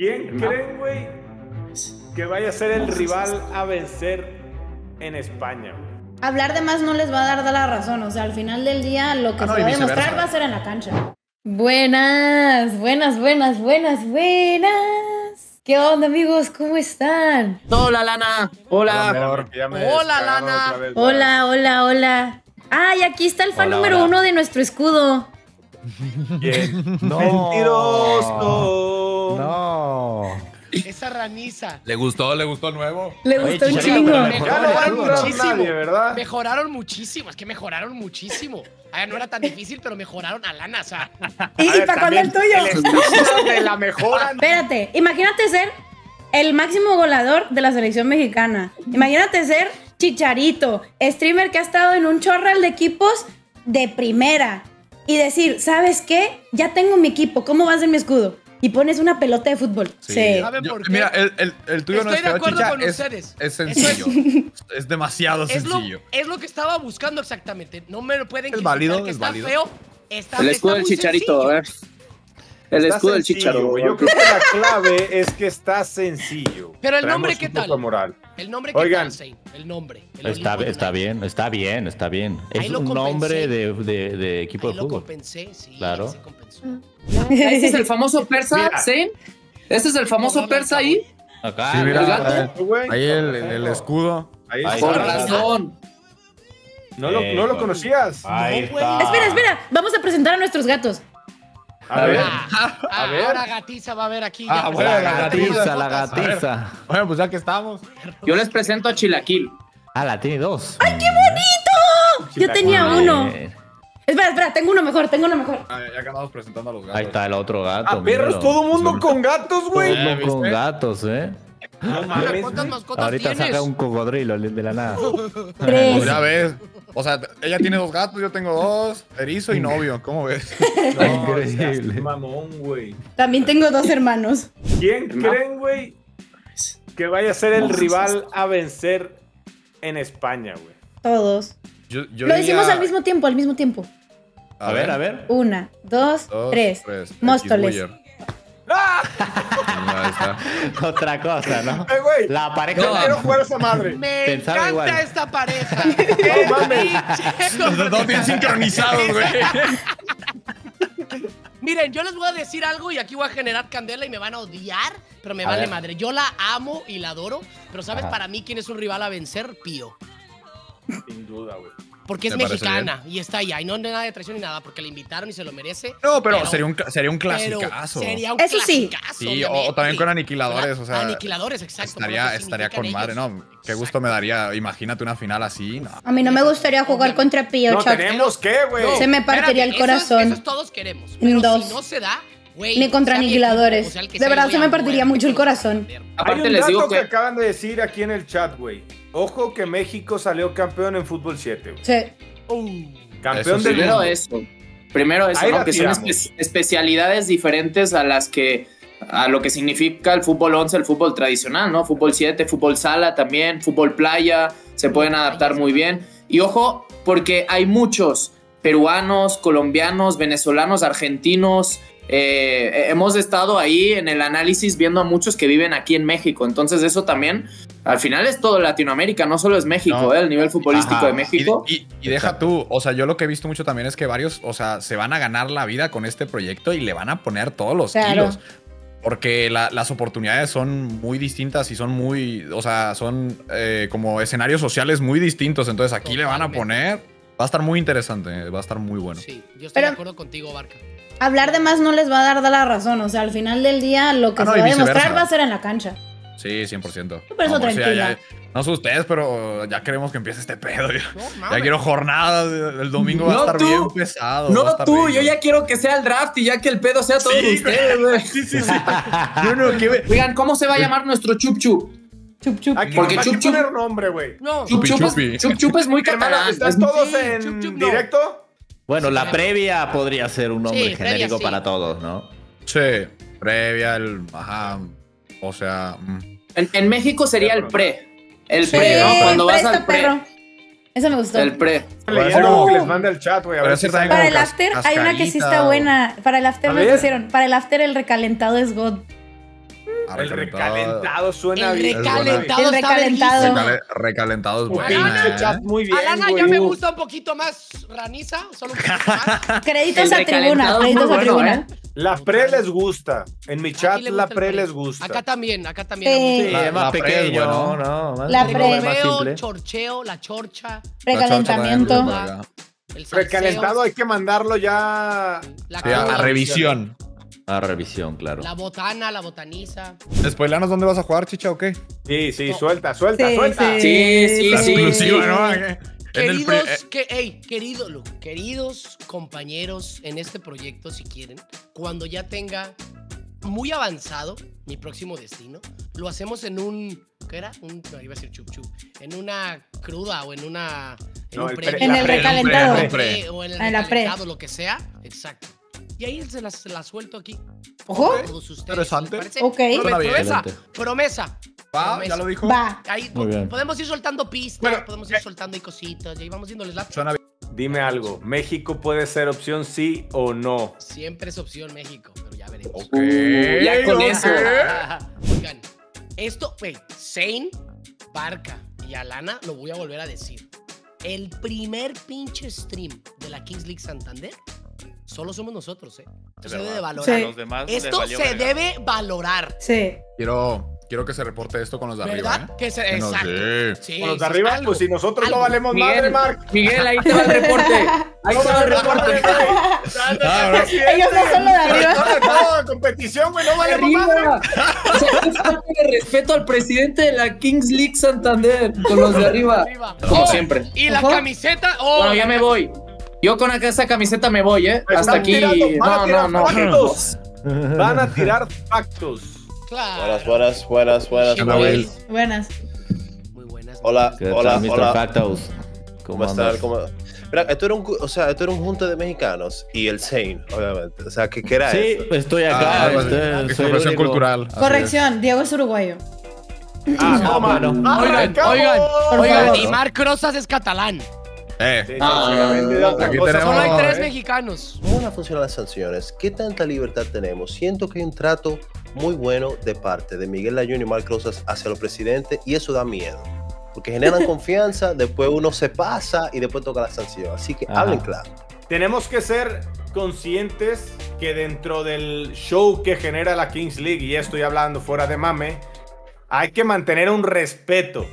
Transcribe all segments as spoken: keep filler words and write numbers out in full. ¿Quién no. creen, güey, que vaya a ser el rival a vencer en España? Hablar de más no les va a dar la razón. O sea, al final del día lo que ah, no, se va a demostrar va a ser en la cancha. Buenas, buenas, buenas, buenas, buenas. ¿Qué onda, amigos? ¿Cómo están? Hola, Lana. Hola. Amor, hola, Lana. Vez, hola, hola, hola. Ay, ah, aquí está el fan hola, número hola. uno de nuestro escudo. ¿Quién? No. Mentiroso. No. Esa raniza. ¿Le gustó? ¿Le gustó el nuevo? Le Oye, gustó un chingo. Mejoraron muchísimo. Nadie, ¿verdad? Mejoraron muchísimo. Es que mejoraron muchísimo. Ay, no era tan difícil, pero mejoraron a Lana, o sea. ¿Y, y para cuándo el tuyo? El estado de la mejora. Espérate, imagínate ser el máximo goleador de la selección mexicana. Imagínate ser Chicharito, streamer que ha estado en un chorral de equipos de primera. Y decir, ¿sabes qué? Ya tengo mi equipo, ¿cómo va a ser mi escudo? Y pones una pelota de fútbol. Sí. Sí. Yo, mira, el, el, el tuyo no es feo, Chicha. Con es, es sencillo. Es, es demasiado es sencillo. Lo, es lo que estaba buscando exactamente. No me lo pueden quitar. Es válido. Feo. Está, el escudo del Chicharito, ¿eh? El está escudo del Chicharito. Yo creo que la clave es que está sencillo. Pero el nombre, ¿qué tal? Moral. El nombre, ¿qué Oigan. tal? El nombre. El está, está bien, está bien, está bien. Ahí es un compensé. nombre de, de, de equipo Ahí de fútbol. Lo compensé, sí. Claro. Se compensó. Ese es el famoso Persa, mira. ¿sí? Ese es el famoso Persa ahí. Acá, sí, mira, el gato. Ahí el, el escudo. Ahí está. Por razón. No lo, no lo conocías. Ahí está. Espera, espera. Vamos a presentar a nuestros gatos. A, a ver. ver. Ah, a ver. Ahora gatiza va a ver aquí. Ah, bueno, la gatiza, la gatiza. Bueno, pues ya que estamos. Yo les presento a Chilaquil. Ah, la tiene dos. ¡Ay, qué bonito! Chilaquil. Yo tenía uno. Espera, espera, tengo uno mejor, tengo uno mejor. Ah, ya acabamos presentando a los gatos. Ahí está el otro gato. A perros, todo mundo con gatos, güey. Todo mundo con gatos, eh. No mames. ¿Cuántas mascotas Ahorita tienes? Saca un cocodrilo de la nada. Tres. Ya ves. O sea, ella tiene dos gatos, yo tengo dos, erizo y novio, ¿cómo ves? No, increíble. Mamón, güey. También tengo dos hermanos. ¿Quién creen, güey, que vaya a ser el rival a vencer en España, güey? Todos. Yo, yo Lo diría... hicimos al mismo tiempo, al mismo tiempo. A, a ver, ver, a ver. Una, dos, dos tres. tres. Móstoles. ¡Ah! No, Otra cosa, ¿no? Eh, wey, la pareja. No, quiero jugar a esa madre. Me Pensaba encanta igual. esta pareja. No mames. Los dos bien sincronizados, güey. Miren, yo les voy a decir algo y aquí voy a generar candela y me van a odiar, pero me a vale ver. madre. Yo la amo y la adoro, pero ¿sabes Ajá. para mí quién es un rival a vencer? Pío. Sin duda, güey. Porque es mexicana y está allá. Y no hay nada de traición ni nada, porque la invitaron y se lo merece. No, pero, pero sería un sería un clasicazo. Sería un Eso clasicazo, sí. sí o, o también con aniquiladores. O sea, aniquiladores, exacto. Estaría, estaría con madre, ellos. ¿no? Qué exacto. gusto me daría. Imagínate una final así. No. A mí no me gustaría jugar contra Pío, No, tenemos que, güey. No, se me partiría espérate, el corazón. Esos, esos todos queremos. Pero Dos. si no se da, güey. Ni contra aniquiladores. O sea, de verdad, se me partiría mucho el corazón. Aparte, hay un les dato digo que... que acaban de decir aquí en el chat, güey. Ojo que México salió campeón en fútbol siete. Güey. Sí. Uh, campeón del mundo. Primero eso. Primero eso, ¿no? Que son espe especialidades diferentes a las que a lo que significa el fútbol once, el fútbol tradicional, ¿no? Fútbol siete, fútbol sala también, fútbol playa, se pueden adaptar muy bien. Y ojo, porque hay muchos peruanos, colombianos, venezolanos, argentinos. Eh, hemos estado ahí en el análisis viendo a muchos que viven aquí en México. Entonces eso también, al final es todo Latinoamérica, no solo es México, no. eh, el nivel futbolístico Ajá. de México. Y, y, y deja tú, o sea, yo lo que he visto mucho también es que varios, o sea, se van a ganar la vida con este proyecto y le van a poner todos los claro. kilos. Porque la, las oportunidades son muy distintas y son muy, o sea, son eh, como escenarios sociales muy distintos. Entonces aquí Totalmente. le van a poner... Va a estar muy interesante, va a estar muy bueno. Sí, yo estoy Pero, de acuerdo contigo, Barca. Hablar de más no les va a dar la razón. O sea, al final del día lo que ah, no, se va a demostrar va a ser en la cancha. Sí, cien por ciento. Por eso no, tranquila. Ya, ya, no sé ustedes, pero ya queremos que empiece este pedo. No, ya quiero jornadas. El domingo no va a estar tú. bien pesado. No tú, bien. yo ya quiero que sea el draft y ya que el pedo sea todos sí, ustedes, güey. Sí, sí, sí. yo no, que... Oigan, ¿cómo se va a llamar nuestro chup chup? Chup chup. Aquí, Porque chup chup es nombre, güey. No. Chup chup, chup, chup, chup chup es muy catalán. ¿Están todos en chup, chup, directo? No. Bueno, sí, la previa no. podría ser un nombre sí, genérico previa, sí. para todos, ¿no? Sí, previa, el... Ajá, o sea... En, en México sería el pre. El sí, pre, ¿no? Cuando vas al pre. Perro. Eso me gustó. El pre. Oh. Que les mande al chat, güey. Para el after hay una que sí está buena. Para el after me pusieron. Para el after el recalentado es God. recalentado. El recalentado suena bien. El recalentado, el recalentado. Recal recalentado es bueno. Muy bien. Alana ya me gusta un poquito más raniza. Solo un poquito más. Créditos a tribuna. Créditos bueno, a tribuna. Eh. La pre les gusta. En mi chat la pre les gusta. Acá también, acá también. Sí. Sí, la, más la pequeño, ¿no? no, no más la pre. Chorcheo, chorcheo, la chorcha. Recalentamiento. El recalentado hay que mandarlo ya la sí, a revisión. A revisión, claro. La botana, la botaniza. Spoilanos dónde vas a jugar, Chicha, ¿o qué? Sí, sí, no. suelta, suelta, sí, suelta. Sí, sí, sí. Exclusiva, sí. ¿no? Queridos, que, hey, querido, Luke, queridos compañeros en este proyecto, si quieren, cuando ya tenga muy avanzado mi próximo destino, lo hacemos en un... ¿Qué era? Un, no, iba a decir chup chup. En una cruda o en una... En, no, un pre, en el pre, recalentado. En pre, o en el en recalentado, lo que sea. Exacto. Y ahí se las, se las suelto aquí. Ojo. Todos ustedes. Interesante. Ok. Promesa. Promesa. Va, promesa. Ya lo dijo. Va. Ahí, podemos ir soltando pistas, bueno, podemos ir eh. soltando y cositas. Y ahí vamos yéndoles la... Suena bien. Dime algo. ¿México puede ser opción sí o no? Siempre es opción México, pero ya veremos. Ok. Uh, ya con okay. eso. Oigan, esto, güey, Zane, Barca y Alana, lo voy a volver a decir. El primer pinche stream de la Kings League Santander solo somos nosotros, ¿eh? Esto se debe de valorar. Sí. Los demás esto se verga. debe valorar. Sí. Quiero, quiero que se reporte esto con los de ¿verdad? arriba, ¿eh? Que se, que exacto. Sí, con los de arriba, algo, pues si nosotros algo. no valemos Miguel, madre, Marc. Miguel, ahí te va el reporte. Ahí te va el reporte. Ellos no son los de arriba. No, competición, güey, no valemos madre. O sea, es falta de respeto al presidente de la Kings League Santander con los de arriba. Como siempre. Y la camiseta. Bueno, ya me voy. Yo con esa camiseta me voy, ¿eh? Hasta aquí. No, no, no. Van a tirar factos. Claro. Buenas, buenas, buenas, buenas. Buenas. Muy buenas. Hola, hola, hola. Factos. ¿Cómo estás? Mira, esto era un, o sea, esto era un junta de mexicanos y el Zane, obviamente. O sea, ¿qué, qué era eso? Sí, estoy acá. Expresión cultural. Corrección, Diego es uruguayo. Ah, no, mano. Oigan, oigan, oigan. Y Marc Crosas es catalán. Eh. Sí, ah, aquí tenemos, solo hay tres eh. mexicanos. ¿Cómo van a funcionar las sanciones? ¿Qué tanta libertad tenemos? Siento que hay un trato muy bueno de parte de Miguel Layún y Marc Crosas hacia el presidente y eso da miedo. Porque generan confianza, después uno se pasa y después toca la sanción. Así que Ajá. hablen claro. Tenemos que ser conscientes que dentro del show que genera la Kings League, y estoy hablando fuera de mame, hay que mantener un respeto.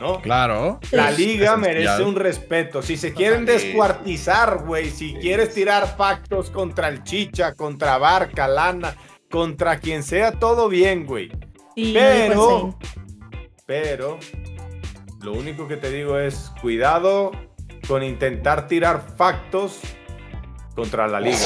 ¿No? Claro. La liga merece un respeto. Si se quieren descuartizar, güey, si sí. quieres tirar pactos contra el Chicha, contra Barca, Lana, contra quien sea, todo bien, güey. Sí, pero, pues sí. pero, lo único que te digo es cuidado con intentar tirar factos contra la liga.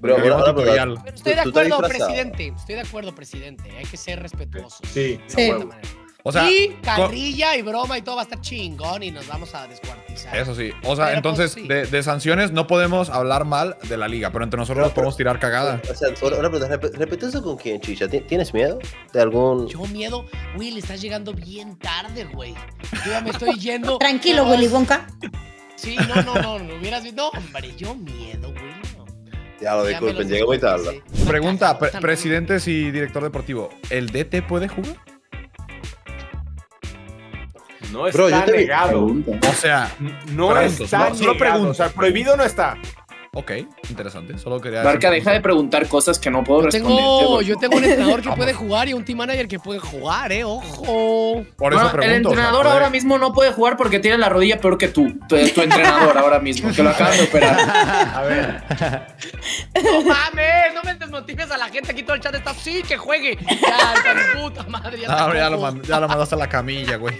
Bro, bro, bro, bro, bro. Pero estoy de acuerdo, presidente. Estoy de acuerdo, presidente. Hay que ser respetuosos. Sí, de sí. manera. O sea, y carrilla y broma y todo va a estar chingón y nos vamos a descuartizar. Eso sí. O sea, pero entonces, pues, sí. de, de sanciones no podemos hablar mal de la liga, pero entre nosotros pero, podemos tirar cagada. O sea, ahora pregunta, ¿repetí eso con quién, Chicha? ¿Tienes miedo de algún...? Yo miedo... Güey, le estás llegando bien tarde, güey. Yo ya me estoy yendo... Tranquilo, Willy Wonka. Sí, no, no, no, no hubieras visto... No, hombre, yo miedo, güey. Ya lo disculpen, llegué muy tarde. Pregunta, pre presidentes y director deportivo, ¿el D T puede jugar? No está Bro, negado. O sea, no pregunto, está no, solo negado. O sea, prohibido no está. Ok, interesante. Solo quería... Barca, deja de preguntar cosas que no puedo yo responder. Tengo, yo tengo un entrenador que puede jugar y un team manager que puede jugar, ¿eh? ¡Ojo! Por eso bueno, pregunto, el entrenador o sea, ahora mismo no puede jugar porque tiene la rodilla peor que tú. Tu, tu entrenador ahora mismo, que lo acabas de operar. A ver. ¡No mames! ¡No me desmotives a la gente! Aquí todo el chat está así, que juegue. Ya, esta puta madre. Ya, ah, ya, lo mando, ya lo mandaste a la camilla, güey.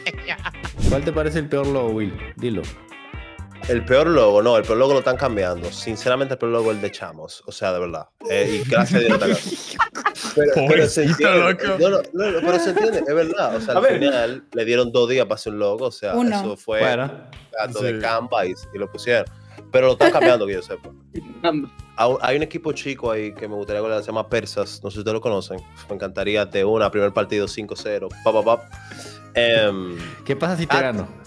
¿Cuál te parece el peor logo, Will? Dilo. El peor logo, no, el peor logo lo están cambiando. Sinceramente, el peor logo es el de Chamos. O sea, de verdad. Eh, y gracias a Dios lo están cambiando. Pero se entiende. No, no, no, pero se entiende, es verdad. O sea, al final le dieron dos días para hacer un logo. O sea, Uno. eso fue bueno, gato sí. de Canvas y lo pusieron. Pero lo están cambiando, que yo sepa. Hay un equipo chico ahí que me gustaría que se llama Persas. No sé si ustedes lo conocen. Me encantaría de una, primer partido cinco cero. Pap, pap. Um, ¿Qué pasa si te gano?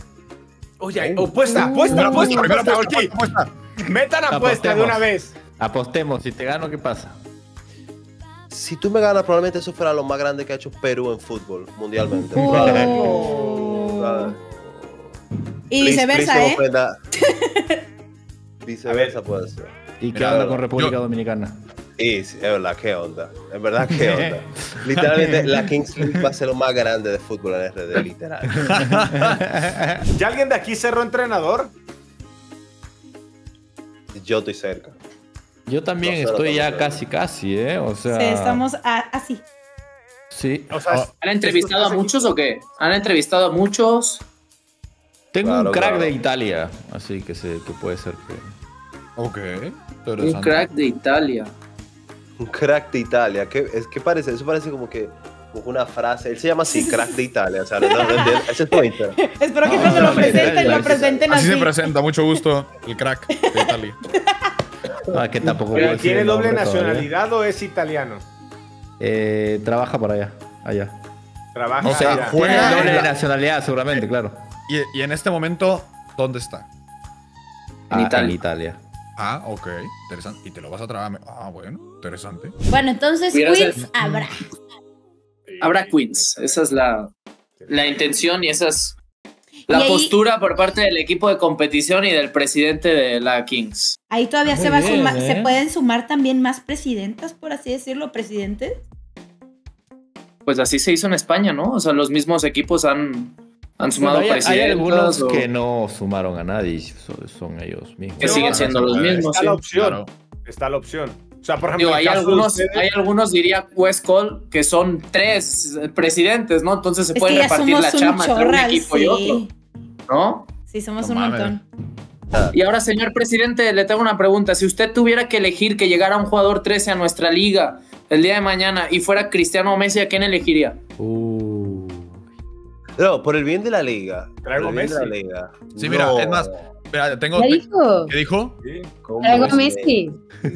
Oye, apuesta, apuesta, apuesta, apuesta. Metan apuesta de una vez. Apostemos, si te gano, ¿qué pasa? si tú me ganas, probablemente eso fuera lo más grande que ha hecho Perú en fútbol mundialmente. Oh. Probablemente. Oh. Y please, viceversa, please, ¿eh? Viceversa puede ser. ¿Y qué onda con República yo... Dominicana? Y, es verdad, qué onda. Es verdad, qué onda. Literalmente, la Kings League va a ser lo más grande de fútbol en R D, literal. ¿Ya alguien de aquí cerró entrenador? Yo estoy cerca. Yo también no, estoy ya cerca. casi, casi, ¿eh? O sea... Sí, estamos a, así. Sí. O sea, ¿han entrevistado a muchos o qué? ¿Han entrevistado a muchos? Tengo claro, un crack claro. de Italia, así que, se, que puede ser que... Ok. Un crack de Italia. Un crack de Italia, ¿qué, es, qué parece? Eso parece como que como una frase. Él se llama así, crack de Italia. O sea, no, no, no, no, ese es Twitter. Espero que cuando no, no, no, lo presenten, lo presenten así. Así se presenta, mucho gusto, el crack de Italia. Ah, que tampoco. ¿Pero tiene doble nacionalidad todavía, o es italiano? Eh, trabaja para allá, allá. Trabaja. O sea, allá. Juega doble la... nacionalidad, seguramente, eh, claro. Y, y en este momento, ¿dónde está? En ah, Italia. En Italia. Ah, ok. Interesante. Y te lo vas a tragar. Ah, bueno. Interesante. Bueno, entonces Queens habrá. Habrá Queens. Esa es la, la intención y esa es la ahí, postura por parte del equipo de competición y del presidente de la Kings. Ahí todavía se, va bien, a suma, eh. se pueden sumar también más presidentas, por así decirlo, presidentes. Pues así se hizo en España, ¿no? O sea, los mismos equipos han... Han sumado hay, hay algunos o... que no sumaron a nadie, son, son ellos mismos. Que siguen siendo los mismos. Está sí. la opción. Claro. Está la opción. O sea, por ejemplo, digo, hay, algunos, ustedes... hay algunos, diría West Cole, que son tres presidentes, ¿no? Entonces se es puede repartir la chama entre un equipo sí. y otro. ¿No? Sí, somos no, un mames. montón. Y ahora, señor presidente, le tengo una pregunta. Si usted tuviera que elegir que llegara un jugador trece a nuestra liga el día de mañana y fuera Cristiano Messi, ¿a quién elegiría? Uh. No, por el bien de la liga. Traigo Messi. De la liga. Sí, mira, no. es más, mira, tengo. ¿Qué dijo? ¿Qué dijo? ¿Sí? Traigo Messi. El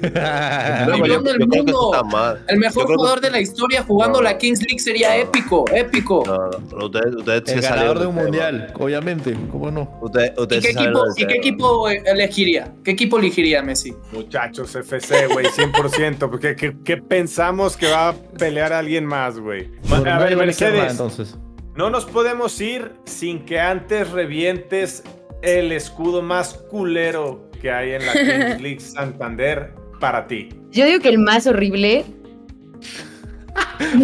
mejor jugador que... de la historia jugando no. la Kings League sería no. épico, épico. No, no, no. Ustedes, ustedes el se ganador de un tema. mundial, obviamente. ¿Cómo no? Usted, usted ¿Y, qué equipo, ¿Y qué equipo elegiría? ¿Qué equipo elegiría Messi? Muchachos F C, güey, cien por ciento. Porque ¿qué, qué pensamos que va a pelear a alguien más, güey? A ver, Mercedes. Entonces. No nos podemos ir sin que antes revientes el escudo más culero que hay en la Kings League Santander para ti. Yo digo que el más horrible.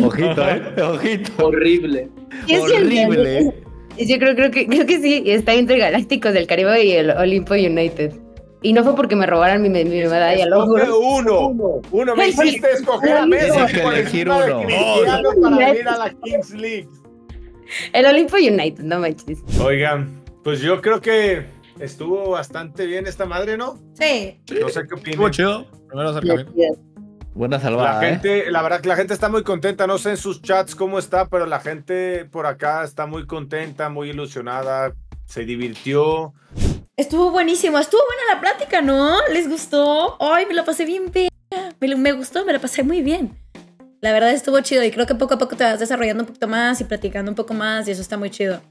Ojito, ¿eh? Ojito. Horrible. Yo horrible. Siento, yo creo, creo, que, creo que sí, está entre Galácticos del Caribe y el Olimpo United. Y no fue porque me robaran mi, mi, mi medalla, lo juro. uno. Uno. Me hiciste escoger a Messi por elegir uno. Para ir a la Kings League. El Olimpo United, no manches. Oigan, pues yo creo que estuvo bastante bien esta madre, ¿no? Sí. No sé qué opinan. Muy chido. Primero acercamiento. Buena salvada, la gente, ¿eh? La verdad que la gente está muy contenta. No sé en sus chats cómo está, pero la gente por acá está muy contenta, muy ilusionada. Se divirtió. Estuvo buenísimo. Estuvo buena la plática, ¿no? ¿Les gustó? Ay, me la pasé bien, bien. Me, me gustó, me la pasé muy bien. La verdad estuvo chido y creo que poco a poco te vas desarrollando un poquito más y platicando un poco más y eso está muy chido.